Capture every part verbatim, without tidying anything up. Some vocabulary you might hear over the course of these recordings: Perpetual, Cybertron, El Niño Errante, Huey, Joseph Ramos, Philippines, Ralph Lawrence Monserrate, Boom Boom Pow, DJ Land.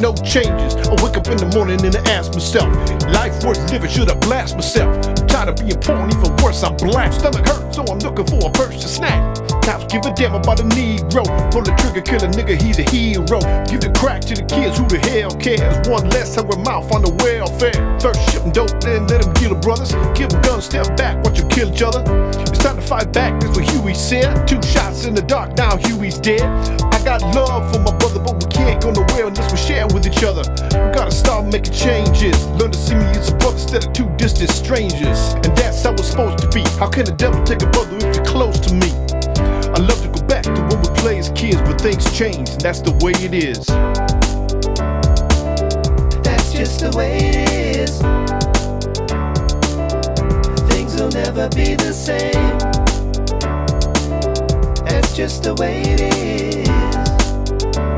no changes. I wake up in the morning and I ask myself, life worth living, should I blast myself? I'm tired of being poor and even worse, I'm black. Stomach hurts, so I'm looking for a purse to snack. Cops give a damn about a Negro. Pull the trigger, kill a nigga, he's a hero. Give the crack to the kids, who the hell cares? One less hungry mouth on the welfare. Thirst shipping dope, then let them kill the brothers. Give them guns, step back, watch them kill each other. It's time to fight back, that's what Huey said. Two shots in the dark, now Huey's dead. I got love for my brother, but we can't go nowhere unless we share with each other. We gotta start making changes. Learn to see me as a brother instead of two distant strangers. And that's how it's supposed to be. How can the devil take a brother if you're close to me? I love to go back to when we play as kids, but things change, and that's the way it is. That's just the way it is. Things will never be the same. That's just the way it is.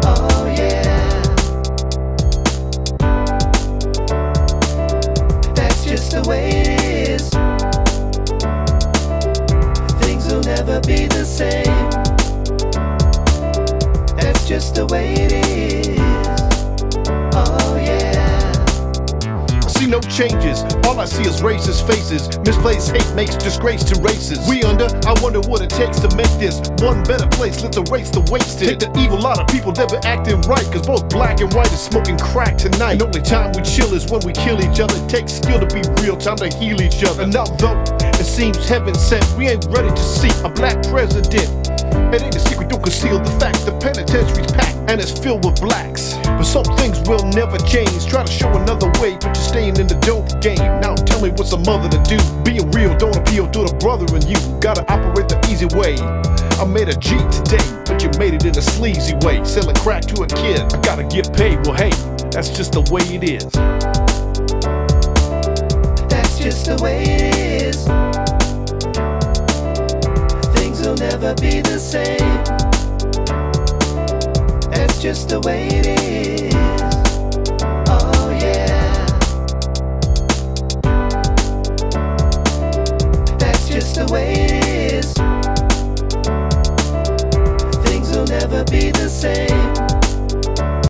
Oh yeah. That's just the way it is. Never be the same. That's just the way it is. Oh yeah. I see no changes. All I see is racist faces. Misplaced hate makes disgrace to races. We under, I wonder what it takes to make this one better place. Let's erase the wasted. Take the evil out of people that been acting right, cause both black and white is smoking crack tonight. And only time we chill is when we kill each other. It takes skill to be real, time to heal each other. And although it seems heaven sent, we ain't ready to see a black president. It ain't a secret, don't conceal the fact. The penitentiary's packed and it's filled with blacks. But some things will never change. Try to show another way, but you're staying in the dope game. Now tell me what's a mother to do. Being real, don't appeal to the brother in you. Gotta operate the easy way. I made a G today, but you made it in a sleazy way. Selling crack to a kid, I gotta get paid. Well hey, that's just the way it is. That's just the way it is. Never be the same. That's just the way it is. Oh yeah. That's just the way it is. Things will never be the same.